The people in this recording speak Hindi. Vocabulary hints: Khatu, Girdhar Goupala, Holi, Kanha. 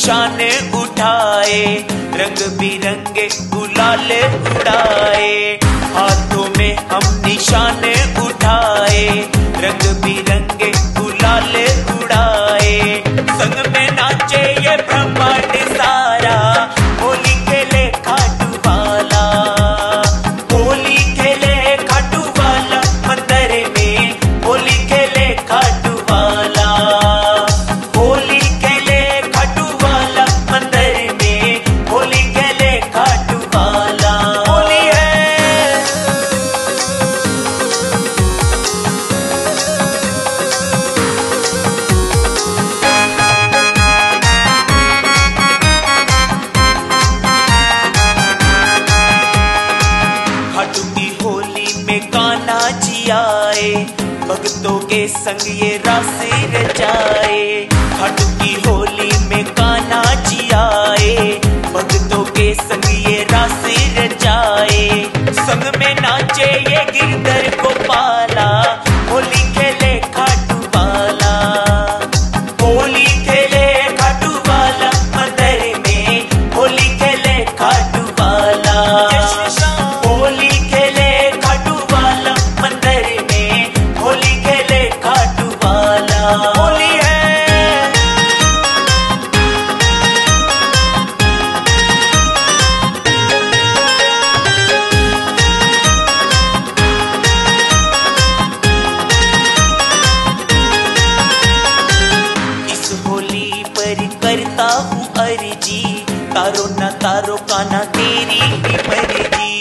निशाने उठाए, रंग बिरंगे गुलाले उड़ाए। हाथों में हम निशाने उठाए, रंग बिरंगे गुलाले उड़ाए। संग में नाचे ये ब्रह्मांड सारा, होली खेले खाटू वाला, होली खेले खाटू वाला, मंदिर में होली खेले खाटू वाला, होली खेले खाटू वाला, मंदिर में होली खेले खाटू वाला। होली है खाटू की होली में कान्हा जी आए, भक्तों के संग ये रास रचाए। खाटू की होली में कान्हा जी आए, भक्तों के संग ये रास रचाए। संग में नाचे ये गिरधर गोपाला, होली खेले खाटू वाला, होली खेले खाटू वाला, मंदिर में होली खेले खाटू वाला, होली खेले खाटू वाला, मंदिर में होली खेले खाटू वाला। होली है इस होली पर करता हूँ अर्जी, तारो ना तारो कान्हा तेरी ही मर्जी।